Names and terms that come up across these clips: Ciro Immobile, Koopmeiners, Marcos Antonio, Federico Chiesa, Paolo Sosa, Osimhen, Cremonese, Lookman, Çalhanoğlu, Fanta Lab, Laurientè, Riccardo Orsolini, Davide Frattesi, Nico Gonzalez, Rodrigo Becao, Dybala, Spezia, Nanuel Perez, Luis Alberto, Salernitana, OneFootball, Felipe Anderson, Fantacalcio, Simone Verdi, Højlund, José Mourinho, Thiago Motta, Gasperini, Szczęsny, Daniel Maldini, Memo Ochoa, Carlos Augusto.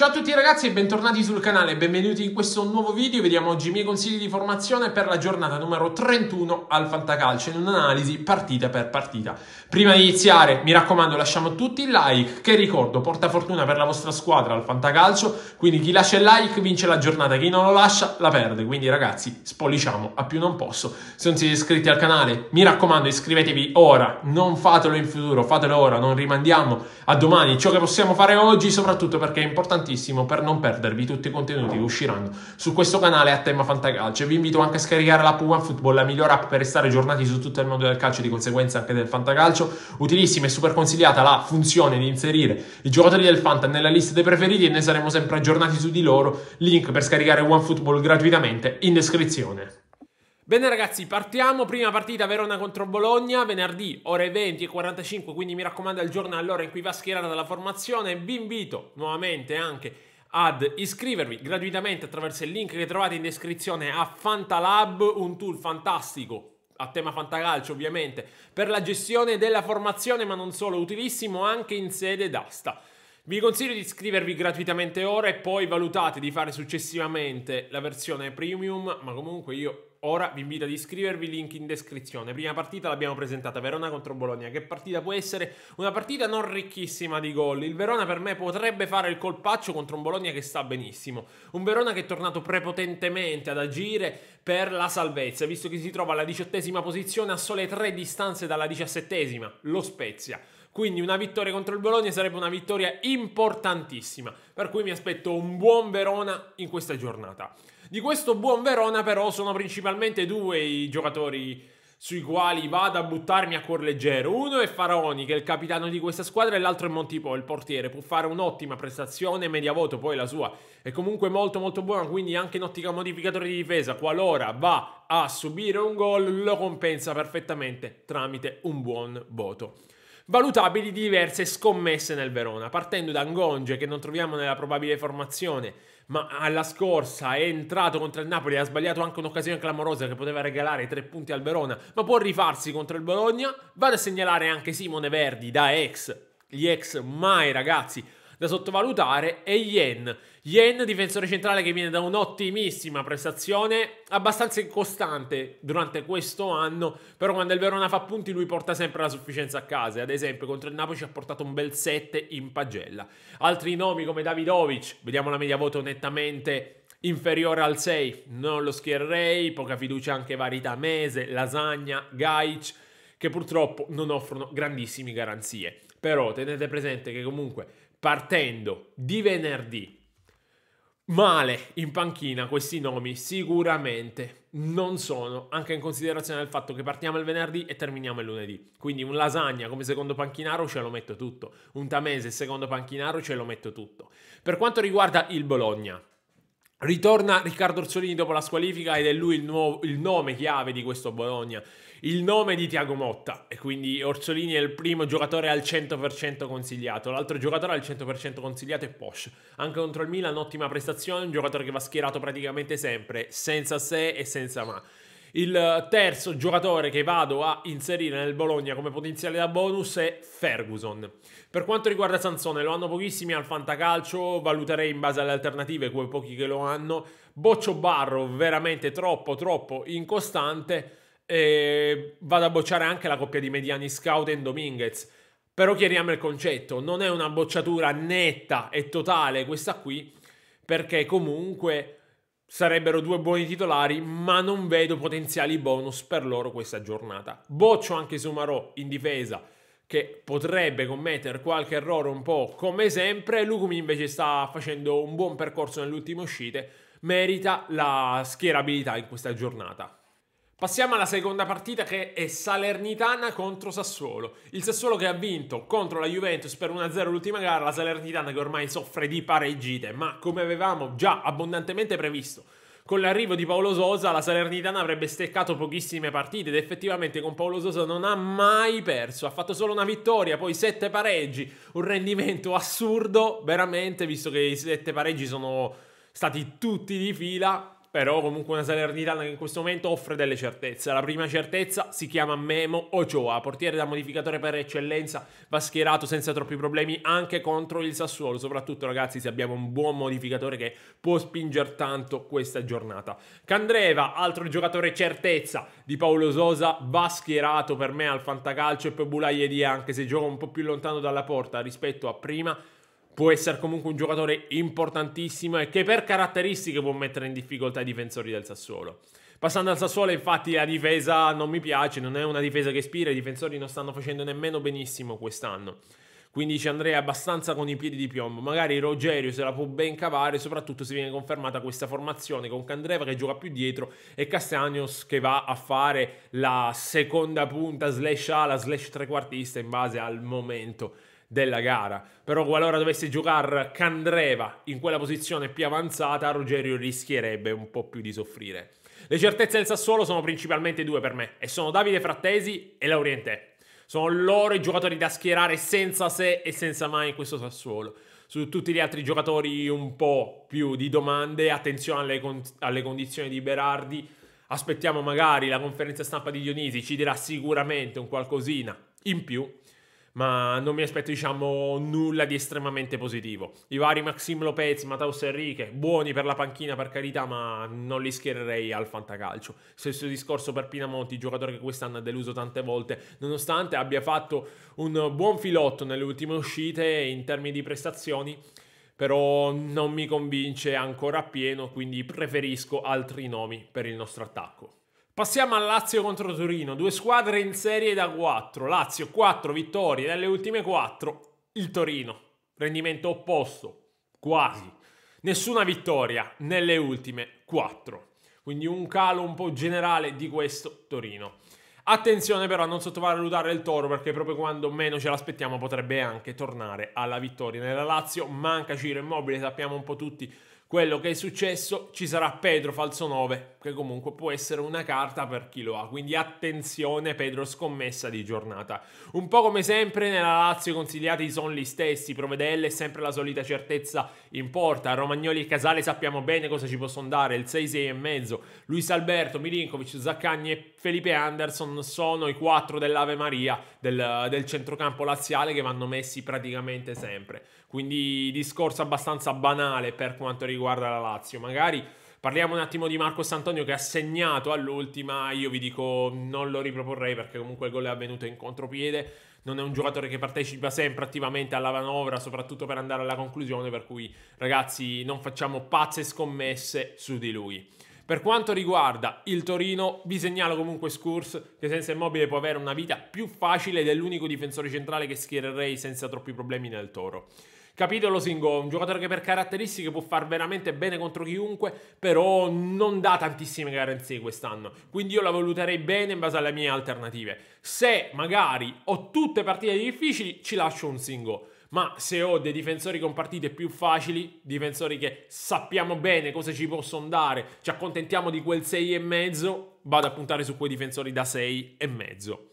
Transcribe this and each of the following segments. Ciao a tutti ragazzi e bentornati sul canale, benvenuti in questo nuovo video. Vediamo oggi i miei consigli di formazione per la giornata numero 31 al Fantacalcio, in un'analisi partita per partita. Prima di iniziare, mi raccomando, lasciamo tutti il like, che ricordo porta fortuna per la vostra squadra al Fantacalcio, quindi chi lascia il like vince la giornata, chi non lo lascia la perde. Quindi ragazzi, spolliciamo a più non posso. Se non siete iscritti al canale, mi raccomando, iscrivetevi ora, non fatelo in futuro, fatelo ora, non rimandiamo a domani ciò che possiamo fare oggi, soprattutto perché è importantissimo per non perdervi tutti i contenuti che usciranno su questo canale a tema Fantacalcio. Vi invito anche a scaricare l'app OneFootball, la migliore app per restare aggiornati su tutto il mondo del calcio e di conseguenza anche del Fantacalcio. Utilissima e super consigliata la funzione di inserire i giocatori del Fanta nella lista dei preferiti e ne saremo sempre aggiornati su di loro. Link per scaricare OneFootball gratuitamente in descrizione. Bene ragazzi, partiamo. Prima partita Verona contro Bologna, venerdì ore 20:45, quindi mi raccomando al giorno all'ora in cui va schierata la formazione. Vi invito nuovamente anche ad iscrivervi gratuitamente attraverso il link che trovate in descrizione a Fanta Lab, un tool fantastico a tema Fantacalcio ovviamente, per la gestione della formazione, ma non solo, utilissimo anche in sede d'asta. Vi consiglio di iscrivervi gratuitamente ora e poi valutate di fare successivamente la versione premium, ma comunque io ora vi invito ad iscrivervi, link in descrizione. Prima partita l'abbiamo presentata, Verona contro Bologna. Che partita può essere? Una partita non ricchissima di gol. Il Verona per me potrebbe fare il colpaccio contro un Bologna che sta benissimo. Un Verona che è tornato prepotentemente ad agire per la salvezza, visto che si trova alla 18ª posizione a sole 3 distanze dalla 17ª, lo Spezia. Quindi una vittoria contro il Bologna sarebbe una vittoria importantissima, per cui mi aspetto un buon Verona in questa giornata. Di questo buon Verona però sono principalmente due i giocatori sui quali vado a buttarmi a cuor leggero. Uno è Faraoni, che è il capitano di questa squadra, e l'altro è Montipò, il portiere. Può fare un'ottima prestazione, media voto poi la sua è comunque molto buona, quindi anche in ottica modificatore di difesa, qualora va a subire un gol, lo compensa perfettamente tramite un buon voto. Valutabili diverse scommesse nel Verona, partendo da Ngonge, che non troviamo nella probabile formazione, ma alla scorsa è entrato contro il Napoli e ha sbagliato anche un'occasione clamorosa che poteva regalare 3 punti al Verona, ma può rifarsi contro il Bologna. Vado a segnalare anche Simone Verdi, da ex, gli ex mai ragazzi da sottovalutare, e Yen, difensore centrale che viene da un'ottimissima prestazione, abbastanza incostante durante questo anno, però quando il Verona fa punti lui porta sempre la sufficienza a casa. Ad esempio contro il Napoli ci ha portato un bel 7 in pagella. Altri nomi come Davidovic, vediamo la media voto nettamente inferiore al 6, non lo schiererei, poca fiducia anche Varita, Mese, Lasagna, Gaic, che purtroppo non offrono grandissime garanzie. Però tenete presente che comunque partendo di venerdì male in panchina, questi nomi sicuramente non sono, anche in considerazione del fatto che partiamo il venerdì e terminiamo il lunedì. Quindi un Lasagna come secondo panchinaro ce lo metto tutto, un Tamese secondo panchinaro ce lo metto tutto. Per quanto riguarda il Bologna, ritorna Riccardo Orsolini dopo la squalifica ed è lui il nome chiave di questo Bologna, il nome di Thiago Motta, e quindi Orsolini è il primo giocatore al 100% consigliato. L'altro giocatore al 100% consigliato è Posch, anche contro il Milan ottima prestazione, un giocatore che va schierato praticamente sempre, senza se e senza ma. Il terzo giocatore che vado a inserire nel Bologna come potenziale da bonus è Ferguson. Per quanto riguarda Sansone, lo hanno pochissimi al Fantacalcio, valuterei in base alle alternative quei pochi che lo hanno. Boccio Barro veramente troppo incostante, e vado a bocciare anche la coppia di mediani Scout e Dominguez. Però chiariamo il concetto, non è una bocciatura netta e totale questa qui, perché comunque sarebbero due buoni titolari, ma non vedo potenziali bonus per loro questa giornata. Boccio anche Sumarò in difesa, che potrebbe commettere qualche errore un po' come sempre. Lukumi invece sta facendo un buon percorso nell'ultima uscita, merita la schierabilità in questa giornata. Passiamo alla seconda partita, che è Salernitana contro Sassuolo. Il Sassuolo che ha vinto contro la Juventus per 1-0 l'ultima gara, la Salernitana che ormai soffre di pareggite, ma come avevamo già abbondantemente previsto, con l'arrivo di Paolo Sosa la Salernitana avrebbe steccato pochissime partite ed effettivamente con Paolo Sosa non ha mai perso, ha fatto solo una vittoria, poi 7 pareggi, un rendimento assurdo veramente, visto che i 7 pareggi sono stati tutti di fila. però comunque una Salernitana che in questo momento offre delle certezze. La prima certezza si chiama Memo Ochoa, portiere da modificatore per eccellenza, va schierato senza troppi problemi anche contro il Sassuolo, soprattutto ragazzi se abbiamo un buon modificatore che può spingere tanto questa giornata. Candreva, altro giocatore certezza di Paolo Sosa, va schierato per me al Fantacalcio, e poi Boulaye, anche se gioca un po' più lontano dalla porta rispetto a prima, può essere comunque un giocatore importantissimo e che per caratteristiche può mettere in difficoltà i difensori del Sassuolo. Passando al Sassuolo, infatti, la difesa non mi piace, non è una difesa che ispira, i difensori non stanno facendo nemmeno benissimo quest'anno. Quindi ci andrei abbastanza con i piedi di piombo, magari Rogerio se la può ben cavare, soprattutto se viene confermata questa formazione con Candreva che gioca più dietro e Castaños che va a fare la seconda punta slash ala slash trequartista in base al momento della gara. Però qualora dovesse giocare Candreva in quella posizione più avanzata, Rogerio rischierebbe un po' più di soffrire. Le certezze del Sassuolo sono principalmente due per me, e sono Davide Frattesi e Laurientè. Sono loro i giocatori da schierare senza se e senza mai in questo Sassuolo. Su tutti gli altri giocatori un po' più di domande, attenzione alle condizioni di Berardi, aspettiamo magari la conferenza stampa di Dionisi, ci dirà sicuramente un qualcosina in più, ma non mi aspetto, diciamo, nulla di estremamente positivo. I vari Maxim Lopez, Mataus Enrique, buoni per la panchina per carità, ma non li schiererei al Fantacalcio. Stesso discorso per Pinamonti, giocatore che quest'anno ha deluso tante volte, nonostante abbia fatto un buon filotto nelle ultime uscite in termini di prestazioni, però non mi convince ancora appieno, quindi preferisco altri nomi per il nostro attacco. Passiamo al Lazio contro Torino, due squadre in serie da 4, Lazio 4 vittorie, dalle ultime 4 il Torino, rendimento opposto, quasi, nessuna vittoria nelle ultime 4, quindi un calo un po' generale di questo Torino. Attenzione però a non sottovalutare il Toro, perché proprio quando meno ce l'aspettiamo potrebbe anche tornare alla vittoria. Nella Lazio manca Ciro Immobile, sappiamo un po' tutti quello che è successo, ci sarà Pedro falso 9 che comunque può essere una carta per chi lo ha, quindi attenzione Pedro scommessa di giornata. Un po' come sempre nella Lazio i consigliati sono gli stessi, Provedelle è sempre la solita certezza in porta, Romagnoli e Casale sappiamo bene cosa ci possono dare, il 6-6,5, Luis Alberto, Milinkovic, Zaccagni e Felipe Anderson sono i 4 dell'Ave Maria del centrocampo laziale che vanno messi praticamente sempre, quindi discorso abbastanza banale per quanto riguarda la Lazio. Magari parliamo un attimo di Marcos Antonio che ha segnato all'ultima, io vi dico non lo riproporrei perché comunque il gol è avvenuto in contropiede, non è un giocatore che partecipa sempre attivamente alla manovra, soprattutto per andare alla conclusione, per cui ragazzi non facciamo pazze scommesse su di lui. Per quanto riguarda il Torino, vi segnalo comunque Scurs, che senza Immobile può avere una vita più facile ed è l'unico difensore centrale che schiererei senza troppi problemi nel Toro. Capitolo Singo, un giocatore che per caratteristiche può far veramente bene contro chiunque, però non dà tantissime garanzie quest'anno, quindi io la valuterei bene in base alle mie alternative. Se magari ho tutte partite difficili ci lascio un Singo, ma se ho dei difensori con partite più facili, difensori che sappiamo bene cosa ci possono dare, ci accontentiamo di quel 6,5, vado a puntare su quei difensori da 6,5.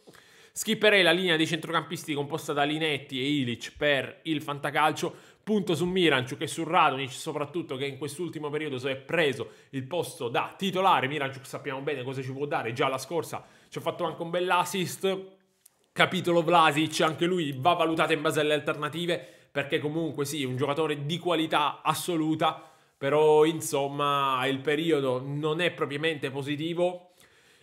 Skipperei la linea dei centrocampisti composta da Linetti e Ilic per il Fantacalcio, punto su Miranchuk e su Radonic soprattutto, che in quest'ultimo periodo si è preso il posto da titolare. Miranchuk sappiamo bene cosa ci può dare, già la scorsa ci ha fatto anche un bell'assist. Capitolo Vlasic, anche lui va valutato in base alle alternative, perché comunque sì, un giocatore di qualità assoluta, però insomma il periodo non è propriamente positivo,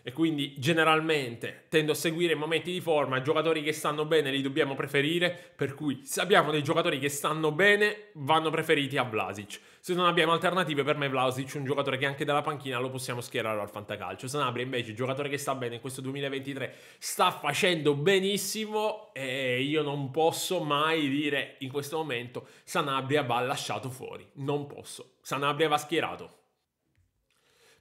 e quindi generalmente tendo a seguire momenti di forma, giocatori che stanno bene li dobbiamo preferire, per cui se abbiamo dei giocatori che stanno bene vanno preferiti a Vlasic. Se non abbiamo alternative, per me Vlasic è un giocatore che anche dalla panchina lo possiamo schierare al Fantacalcio. Sanabria invece giocatore che sta bene in questo 2023, sta facendo benissimo e io non posso mai dire in questo momento Sanabria va lasciato fuori, non posso, Sanabria va schierato.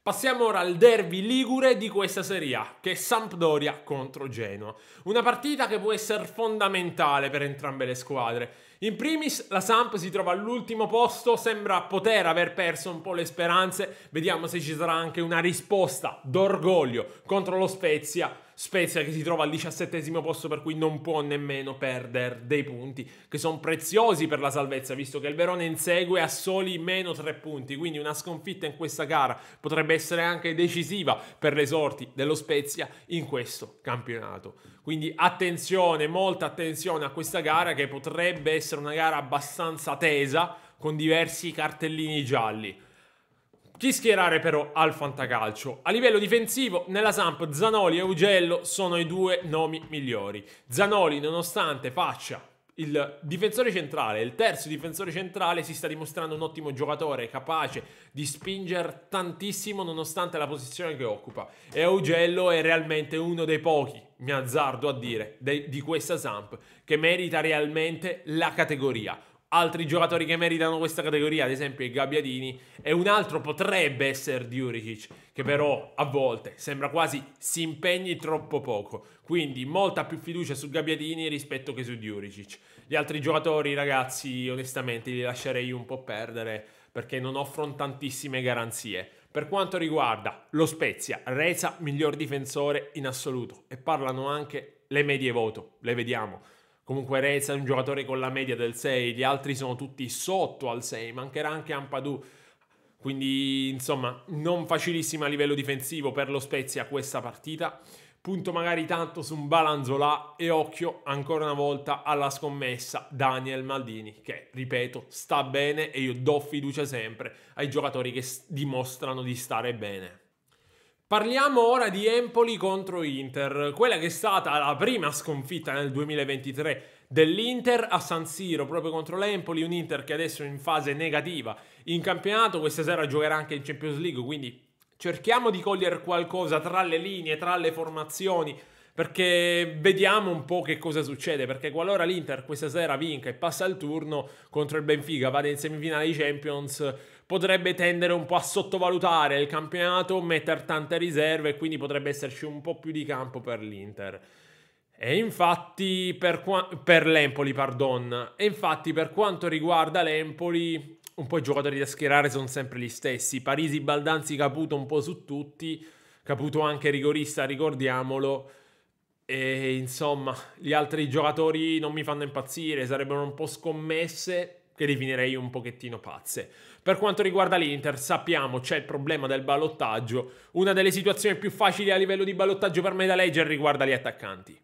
Passiamo ora al derby ligure di questa Serie A, che è Sampdoria contro Genoa. Una partita che può essere fondamentale per entrambe le squadre. In primis la Samp si trova all'ultimo posto, sembra poter aver perso un po' le speranze, vediamo se ci sarà anche una risposta d'orgoglio contro lo Spezia Spezia che si trova al 17° posto, per cui non può nemmeno perdere dei punti che sono preziosi per la salvezza, visto che il Verona insegue a soli -3 punti, quindi una sconfitta in questa gara potrebbe essere anche decisiva per le sorti dello Spezia in questo campionato. Quindi attenzione, molta attenzione a questa gara, che potrebbe essere una gara abbastanza tesa con diversi cartellini gialli. Chi schierare però al Fantacalcio? A livello difensivo, nella Samp, Zanoli e Augello sono i due nomi migliori. Zanoli, nonostante faccia il difensore centrale, il terzo difensore centrale, si sta dimostrando un ottimo giocatore, capace di spingere tantissimo nonostante la posizione che occupa. E Augello è realmente uno dei pochi, mi azzardo a dire, di questa Samp, che merita realmente la categoria. Altri giocatori che meritano questa categoria, ad esempio i Gabbiadini, e un altro potrebbe essere Djuricic, che però a volte sembra quasi si impegni troppo poco. Quindi molta più fiducia su Gabbiadini rispetto che su Djuricic. Gli altri giocatori, ragazzi, onestamente li lascerei un po' perdere, perché non offrono tantissime garanzie. Per quanto riguarda lo Spezia, Reza miglior difensore in assoluto, e parlano anche le medie voto, le vediamo. Comunque Reza è un giocatore con la media del 6, gli altri sono tutti sotto al 6, mancherà anche Ampadu, quindi insomma non facilissima a livello difensivo per lo Spezia questa partita. Punto magari tanto su un Balanzolà e occhio ancora una volta alla scommessa Daniel Maldini, che ripeto sta bene, e io do fiducia sempre ai giocatori che dimostrano di stare bene. Parliamo ora di Empoli contro Inter, quella che è stata la prima sconfitta nel 2023 dell'Inter a San Siro, proprio contro l'Empoli, un Inter che adesso è in fase negativa in campionato, questa sera giocherà anche in Champions League, quindi cerchiamo di cogliere qualcosa tra le linee, tra le formazioni, perché vediamo un po' che cosa succede, perché qualora l'Inter questa sera vinca e passa il turno contro il Benfica, vada in semifinale di Champions, potrebbe tendere un po' a sottovalutare il campionato, mettere tante riserve, e quindi potrebbe esserci un po' più di campo per l'Inter. E infatti per quanto riguarda l'Empoli, un po' i giocatori da schierare sono sempre gli stessi, Parisi, Baldanzi, Caputo un po' su tutti, Caputo anche rigorista, ricordiamolo. E insomma, gli altri giocatori non mi fanno impazzire, sarebbero un po' scommesse che definirei un pochettino pazze. Per quanto riguarda l'Inter, sappiamo c'è il problema del ballottaggio. Una delle situazioni più facili a livello di ballottaggio per me da leggere riguarda gli attaccanti.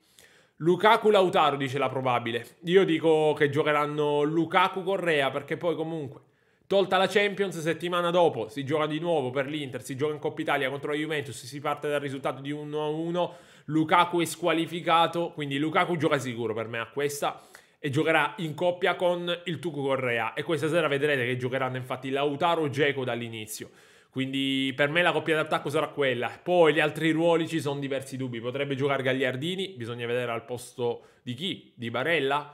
Lukaku, Lautaro dice la probabile. Io dico che giocheranno Lukaku, Correa, perché poi comunque, tolta la Champions, settimana dopo si gioca di nuovo per l'Inter, si gioca in Coppa Italia contro la Juventus, si parte dal risultato di 1-1, Lukaku è squalificato, quindi Lukaku gioca sicuro per me a questa, e giocherà in coppia con il Tucu Correa, e questa sera vedrete che giocheranno infatti Lautaro e Dzeko dall'inizio, quindi per me la coppia d'attacco sarà quella. Poi gli altri ruoli ci sono diversi dubbi, potrebbe giocare Gagliardini, bisogna vedere al posto di chi, di Barella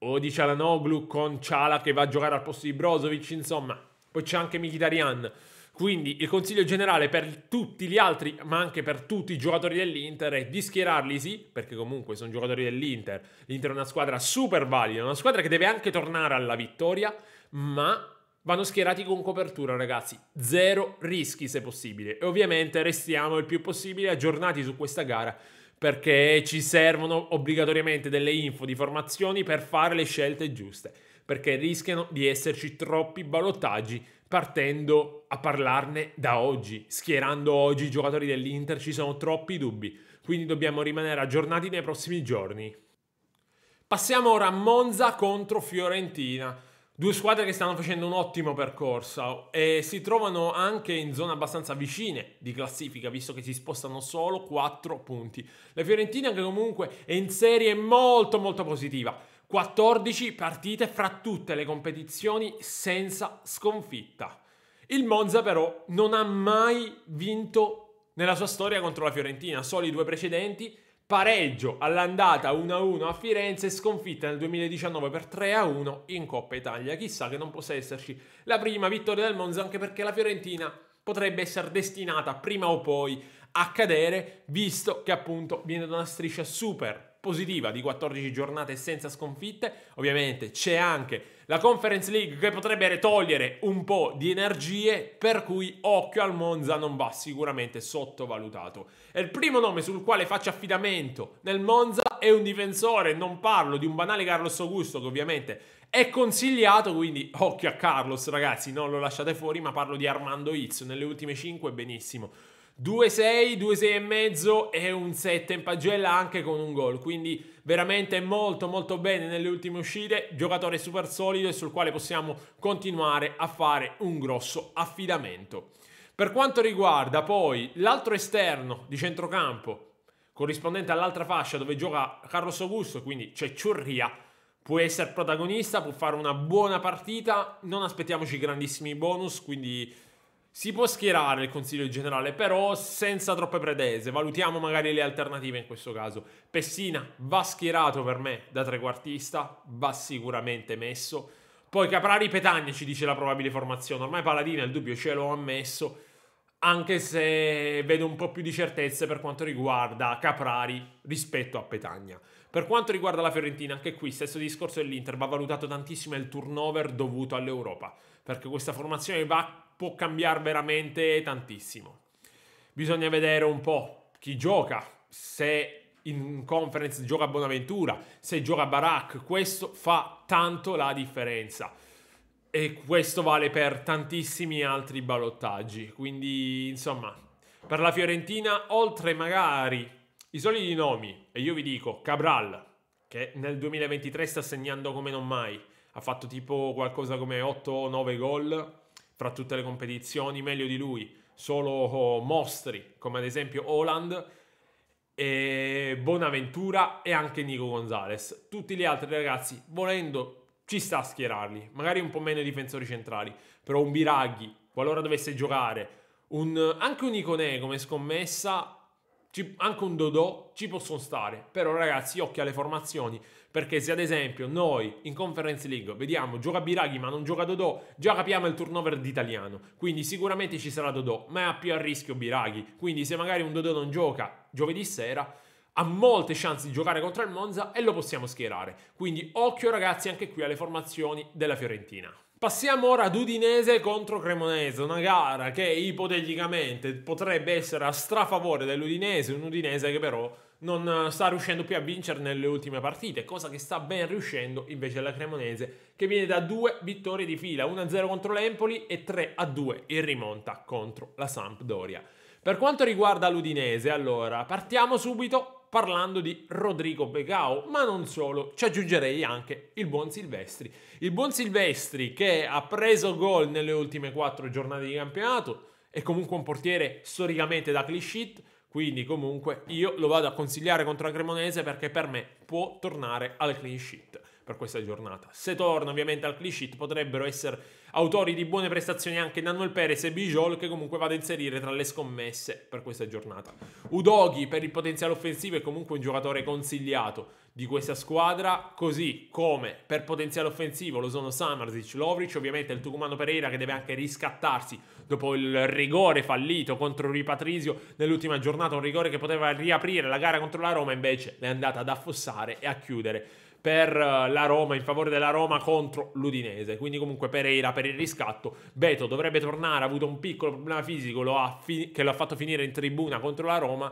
o di Çalhanoğlu, con Çalha che va a giocare al posto di Brozovic, insomma. Poi c'è anche Mkhitaryan, quindi il consiglio generale per tutti gli altri, ma anche per tutti i giocatori dell'Inter, è di schierarli sì, perché comunque sono giocatori dell'Inter, l'Inter è una squadra super valida, una squadra che deve anche tornare alla vittoria, ma vanno schierati con copertura, ragazzi, zero rischi se possibile, e ovviamente restiamo il più possibile aggiornati su questa gara, perché ci servono obbligatoriamente delle info di formazioni per fare le scelte giuste, perché rischiano di esserci troppi ballottaggi partendo a parlarne da oggi, schierando oggi i giocatori dell'Inter, ci sono troppi dubbi, quindi dobbiamo rimanere aggiornati nei prossimi giorni. Passiamo ora a Monza contro Fiorentina, due squadre che stanno facendo un ottimo percorso e si trovano anche in zone abbastanza vicine di classifica, visto che si spostano solo 4 punti. La Fiorentina che comunque è in serie molto molto positiva, 14 partite fra tutte le competizioni senza sconfitta. Il Monza però non ha mai vinto nella sua storia contro la Fiorentina, solo i due precedenti, pareggio all'andata 1-1 a Firenze e sconfitta nel 2019 per 3-1 in Coppa Italia. Chissà che non possa esserci la prima vittoria del Monza, anche perché la Fiorentina potrebbe essere destinata prima o poi a cadere, visto che appunto viene da una striscia super positiva di 14 giornate senza sconfitte. Ovviamente c'è anche la Conference League che potrebbe togliere un po' di energie, per cui occhio al Monza, non va sicuramente sottovalutato. E il primo nome sul quale faccio affidamento nel Monza è un difensore, non parlo di un banale Carlos Augusto che ovviamente è consigliato, quindi occhio a Carlos ragazzi, non lo lasciate fuori, ma parlo di Armando Izzo, nelle ultime 5 benissimo. 2-6, 2-6,5 e un 7 in pagella anche con un gol, quindi veramente molto molto bene nelle ultime uscite, giocatore super solido e sul quale possiamo continuare a fare un grosso affidamento. Per quanto riguarda poi l'altro esterno di centrocampo, corrispondente all'altra fascia dove gioca Carlos Augusto, quindi c'è Ciurria, può essere protagonista, può fare una buona partita, non aspettiamoci grandissimi bonus, quindi si può schierare il Consiglio Generale, però senza troppe pretese, valutiamo magari le alternative in questo caso. Pessina va schierato per me da trequartista, va sicuramente messo. Poi Caprari Petagna ci dice la probabile formazione, ormai Paladina il dubbio ce l'ho ammesso, anche se vedo un po' più di certezze per quanto riguarda Caprari rispetto a Petagna. Per quanto riguarda la Fiorentina, anche qui stesso discorso dell'Inter, va valutato tantissimo il turnover dovuto all'Europa, perché questa formazione può cambiare veramente tantissimo. Bisogna vedere un po' chi gioca, se in Conference gioca Bonaventura, se gioca Barak, questo fa tanto la differenza. E questo vale per tantissimi altri ballottaggi. Quindi, insomma, per la Fiorentina, oltre magari i soliti nomi, e io vi dico Cabral, che nel 2023 sta segnando come non mai, ha fatto tipo qualcosa come 8 o 9 gol fra tutte le competizioni, meglio di lui solo mostri come ad esempio Haaland e Bonaventura e anche Nico Gonzalez. Tutti gli altri ragazzi, volendo, ci sta a schierarli, magari un po' meno i difensori centrali, però un Biraghi, qualora dovesse giocare, anche un Iconè come scommessa, anche un Dodò, ci possono stare. Però ragazzi, occhio alle formazioni, perché se ad esempio noi in Conference League vediamo gioca Biraghi ma non gioca Dodò, già capiamo il turnover d'italiano, quindi sicuramente ci sarà Dodò, ma è più a rischio Biraghi, quindi se magari un Dodò non gioca giovedì sera, ha molte chance di giocare contro il Monza e lo possiamo schierare. Quindi occhio ragazzi anche qui alle formazioni della Fiorentina. Passiamo ora ad Udinese contro Cremonese, una gara che ipoteticamente potrebbe essere a strafavore dell'Udinese, un Udinese che però non sta riuscendo più a vincere nelle ultime partite, cosa che sta ben riuscendo invece la Cremonese, che viene da 2 vittorie di fila, 1-0 contro l'Empoli e 3-2 in rimonta contro la Sampdoria. Per quanto riguarda l'Udinese, allora, partiamo subito parlando di Rodrigo Becao, ma non solo, ci aggiungerei anche il buon Silvestri. Il buon Silvestri che ha preso gol nelle ultime 4 giornate di campionato, è comunque un portiere storicamente da clean sheet, quindi comunque io lo vado a consigliare contro la Cremonese perché per me può tornare al clean sheet per questa giornata. Se torna ovviamente al clean sheet potrebbero essere autori di buone prestazioni anche Nanuel Perez e Bijol, che comunque vado a inserire tra le scommesse per questa giornata. Udoghi per il potenziale offensivo è comunque un giocatore consigliato di questa squadra, così come per potenziale offensivo lo sono Samardžić, Lovric, ovviamente il tucumano Pereira che deve anche riscattarsi dopo il rigore fallito contro Ripatrisio nell'ultima giornata, un rigore che poteva riaprire la gara contro la Roma, invece l'è andata ad affossare e a chiudere per la Roma, in favore della Roma contro l'Udinese. Quindi comunque Pereira per il riscatto, Beto dovrebbe tornare, ha avuto un piccolo problema fisico che lo ha fatto finire in tribuna contro la Roma,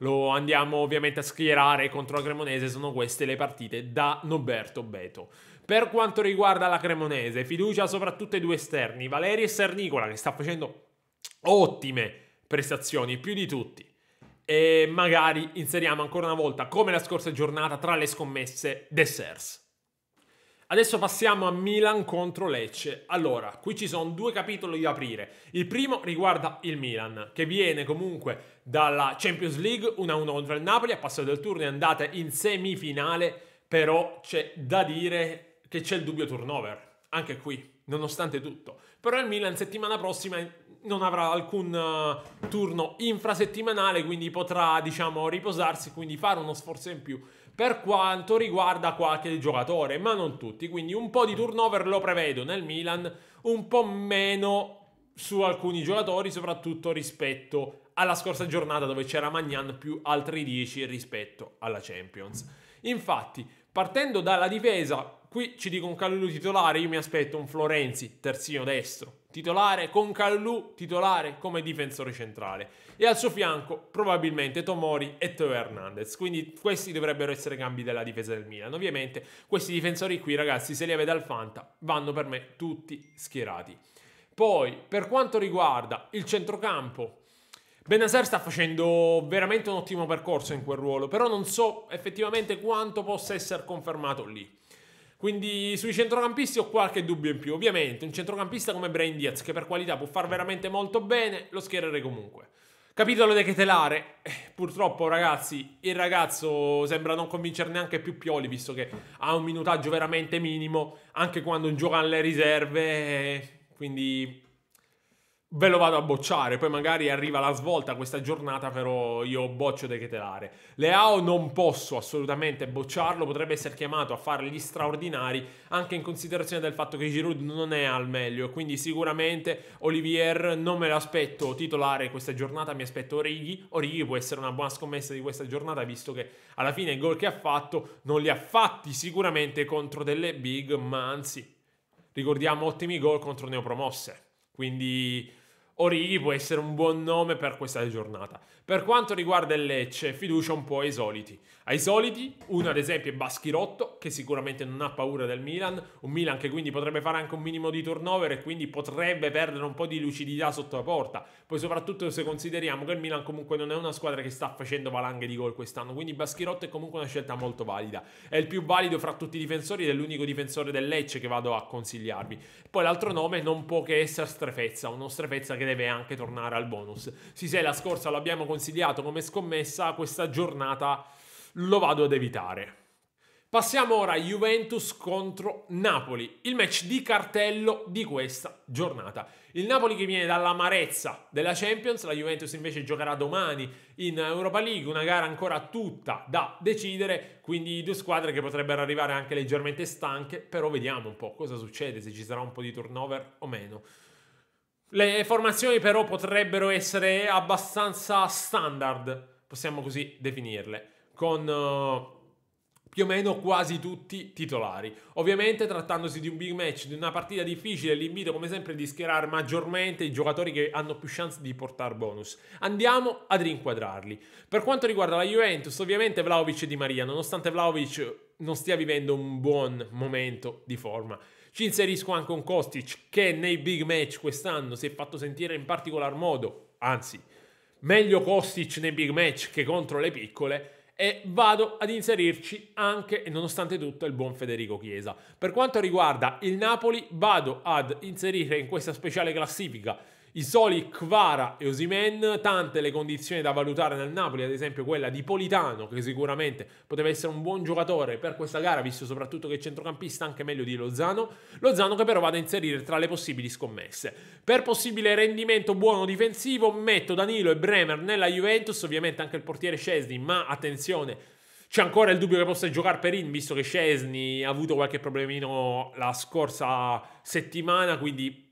lo andiamo ovviamente a schierare contro la Cremonese, sono queste le partite da Norberto Beto. Per quanto riguarda la Cremonese, fiducia soprattutto ai due esterni, Valeri e Sernicola, che sta facendo ottime prestazioni, più di tutti. E magari inseriamo ancora una volta, come la scorsa giornata, tra le scommesse De Sers. Adesso passiamo a Milan contro Lecce. Allora, qui ci sono 2 capitoli da aprire. Il primo riguarda il Milan, che viene comunque dalla Champions League, 1-1 contro il Napoli, ha passato il turno e è andata in semifinale, però c'è da dire che c'è il dubbio turnover, anche qui, nonostante tutto. Però il Milan settimana prossima non avrà alcun turno infrasettimanale, quindi potrà, diciamo, riposarsi, quindi fare uno sforzo in più per quanto riguarda qualche giocatore, ma non tutti, quindi un po' di turnover lo prevedo nel Milan, un po' meno su alcuni giocatori, soprattutto rispetto alla scorsa giornata dove c'era Magnan più altri 10 rispetto alla Champions. Infatti, partendo dalla difesa, qui ci dicono Kalulu titolare, io mi aspetto un Florenzi, terzino destro, titolare, con Kalulu titolare come difensore centrale. E al suo fianco probabilmente Tomori e Teo Hernandez. Quindi questi dovrebbero essere cambi della difesa del Milan. Ovviamente questi difensori qui, ragazzi, se li avete al Fanta, vanno per me tutti schierati. Poi, per quanto riguarda il centrocampo, Bennacer sta facendo veramente un ottimo percorso in quel ruolo, però non so effettivamente quanto possa essere confermato lì. Quindi sui centrocampisti ho qualche dubbio in più. Ovviamente un centrocampista come Brahim Diaz, che per qualità può far veramente molto bene, lo schiererei comunque. Capitolo De Ketelare, purtroppo ragazzi, il ragazzo sembra non convincere neanche più Pioli, visto che ha un minutaggio veramente minimo, anche quando gioca alle riserve, quindi ve lo vado a bocciare. Poi magari arriva la svolta questa giornata, però io boccio De Ketelare. Leao non posso assolutamente bocciarlo, potrebbe essere chiamato a fare gli straordinari, anche in considerazione del fatto che Giroud non è al meglio, quindi sicuramente Olivier non me l'aspetto titolare questa giornata, mi aspetto Origi. Origi può essere una buona scommessa di questa giornata, visto che alla fine i gol che ha fatto non li ha fatti sicuramente contro delle big, ma anzi ricordiamo ottimi gol contro neopromosse. Quindi Origi può essere un buon nome per questa giornata. Per quanto riguarda il Lecce, fiducia un po' ai soliti. Ai soliti, uno ad esempio è Baschirotto, che sicuramente non ha paura del Milan. Un Milan che quindi potrebbe fare anche un minimo di turnover e quindi potrebbe perdere un po' di lucidità sotto la porta. Poi soprattutto se consideriamo che il Milan comunque non è una squadra che sta facendo valanghe di gol quest'anno. Quindi Baschirotto è comunque una scelta molto valida. È il più valido fra tutti i difensori ed è l'unico difensore del Lecce che vado a consigliarvi. Poi l'altro nome non può che essere Strefezza, uno Strefezza che deve anche tornare al bonus. Sì, se la scorsa l'abbiamo consigliato come scommessa, questa giornata lo vado ad evitare. Passiamo ora a Juventus contro Napoli, il match di cartello di questa giornata. Il Napoli che viene dall'amarezza della Champions, la Juventus invece giocherà domani in Europa League, una gara ancora tutta da decidere, quindi due squadre che potrebbero arrivare anche leggermente stanche, però vediamo un po' cosa succede, se ci sarà un po' di turnover o meno. Le formazioni però potrebbero essere abbastanza standard, possiamo così definirle, con più o meno quasi tutti titolari. Ovviamente trattandosi di un big match, di una partita difficile, l'invito come sempre è di schierare maggiormente i giocatori che hanno più chance di portare bonus. Andiamo ad rinquadrarli. Per quanto riguarda la Juventus, ovviamente Vlahovic e Di Maria, nonostante Vlahovic non stia vivendo un buon momento di forma. Ci inserisco anche un Kostic che nei big match quest'anno si è fatto sentire in particolar modo, anzi, meglio Kostic nei big match che contro le piccole, e vado ad inserirci anche, e nonostante tutto, il buon Federico Chiesa. Per quanto riguarda il Napoli, vado ad inserire in questa speciale classifica i soli Kvara e Osimhen, tante le condizioni da valutare nel Napoli, ad esempio quella di Politano, che sicuramente poteva essere un buon giocatore per questa gara, visto soprattutto che è centrocampista anche meglio di Lozano. Lozano che però vado a inserire tra le possibili scommesse. Per possibile rendimento buono difensivo metto Danilo e Bremer nella Juventus, ovviamente anche il portiere Szczęsny, ma attenzione, c'è ancora il dubbio che possa giocare Perin, visto che Szczęsny ha avuto qualche problemino la scorsa settimana, quindi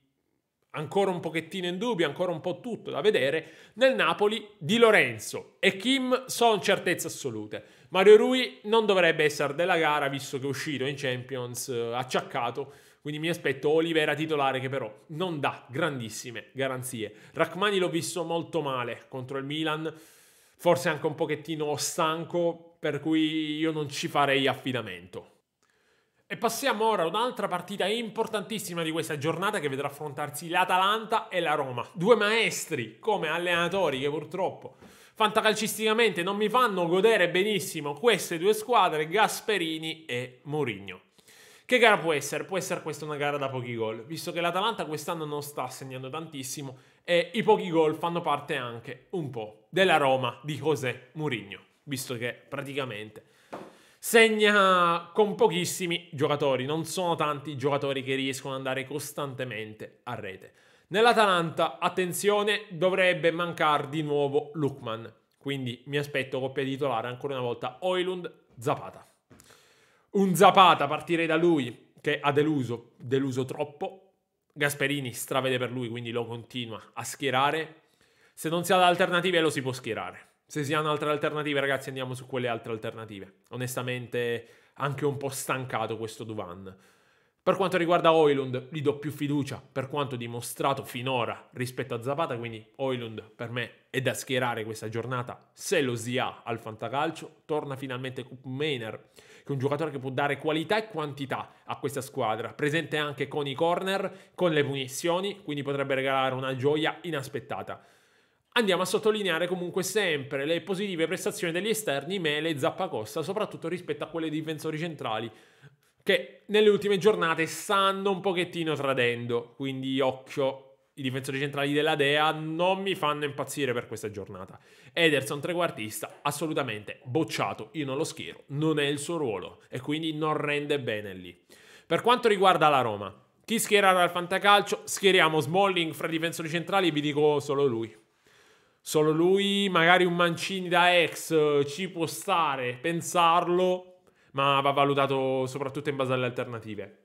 ancora un pochettino in dubbio, ancora un po' tutto da vedere. Nel Napoli Di Lorenzo e Kim sono certezze assolute. Mario Rui non dovrebbe essere della gara, visto che è uscito in Champions acciaccato, quindi mi aspetto Oliveira titolare, che però non dà grandissime garanzie. Rachmani l'ho visto molto male contro il Milan, forse anche un pochettino stanco, per cui io non ci farei affidamento. E passiamo ora ad un'altra partita importantissima di questa giornata, che vedrà affrontarsi l'Atalanta e la Roma. Due maestri come allenatori che purtroppo fantacalcisticamente non mi fanno godere benissimo queste due squadre, Gasperini e Mourinho. Che gara può essere? Può essere questa una gara da pochi gol, visto che l'Atalanta quest'anno non sta segnando tantissimo e i pochi gol fanno parte anche un po' della Roma di José Mourinho, visto che praticamente segna con pochissimi giocatori, non sono tanti i giocatori che riescono ad andare costantemente a rete. Nell'Atalanta, attenzione, dovrebbe mancare di nuovo Lookman, quindi mi aspetto coppia titolare ancora una volta Højlund-Zapata. Un Zapata, partirei da lui, che ha deluso troppo. Gasperini stravede per lui, quindi lo continua a schierare. Se non si ha alternative lo si può schierare. Se si hanno altre alternative, ragazzi, andiamo su quelle altre alternative. Onestamente, anche un po' stancato questo Duvan. Per quanto riguarda Højlund, gli do più fiducia per quanto dimostrato finora rispetto a Zapata, quindi Højlund per me è da schierare questa giornata. Se lo si ha al Fantacalcio, torna finalmente Koopmeiners, che è un giocatore che può dare qualità e quantità a questa squadra, presente anche con i corner, con le punizioni, quindi potrebbe regalare una gioia inaspettata. Andiamo a sottolineare comunque sempre le positive prestazioni degli esterni Mele e Zappacosta, soprattutto rispetto a quelle dei difensori centrali, che nelle ultime giornate stanno un pochettino tradendo. Quindi occhio, i difensori centrali della Dea non mi fanno impazzire per questa giornata. Ederson trequartista, assolutamente bocciato, io non lo schiero, non è il suo ruolo e quindi non rende bene lì. Per quanto riguarda la Roma, chi schierare al Fantacalcio? Schieriamo Smalling fra i difensori centrali e vi dico solo lui. Solo lui, magari un Mancini da ex, ci può stare, pensarlo, ma va valutato soprattutto in base alle alternative.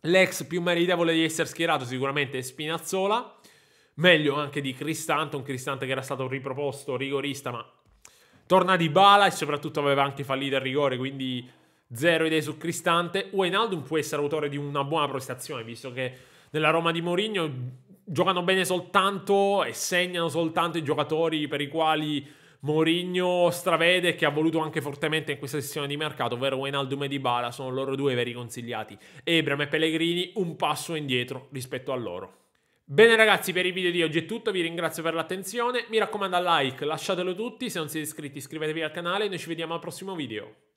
L'ex più meritevole di essere schierato sicuramente è Spinazzola, meglio anche di Cristante, un Cristante che era stato riproposto rigorista, ma torna Dybala e soprattutto aveva anche fallito il rigore, quindi zero idee su Cristante. Wijnaldum può essere autore di una buona prestazione, visto che nella Roma di Mourinho giocano bene soltanto e segnano soltanto i giocatori per i quali Mourinho stravede e che ha voluto anche fortemente in questa sessione di mercato, ovvero Wijnaldum e Dybala, sono loro due i veri consigliati. Ebram e Pellegrini un passo indietro rispetto a loro. Bene ragazzi, per il video di oggi è tutto, vi ringrazio per l'attenzione, mi raccomando like, lasciatelo tutti, se non siete iscritti iscrivetevi al canale e noi ci vediamo al prossimo video.